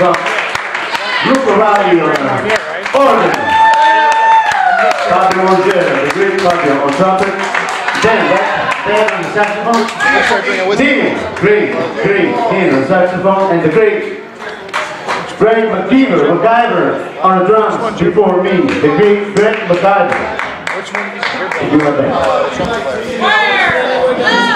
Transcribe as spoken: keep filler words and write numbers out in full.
Rock. Grupo Radio. Organ. Fabio Montero, the great Fabio on trumpet. Dan Beck, Dan on saxophone. Dean Green, Green, Dean on saxophone. And the great Brent Mciver, McIver on the drums before me. The great Brent McIver. Which one? You are back.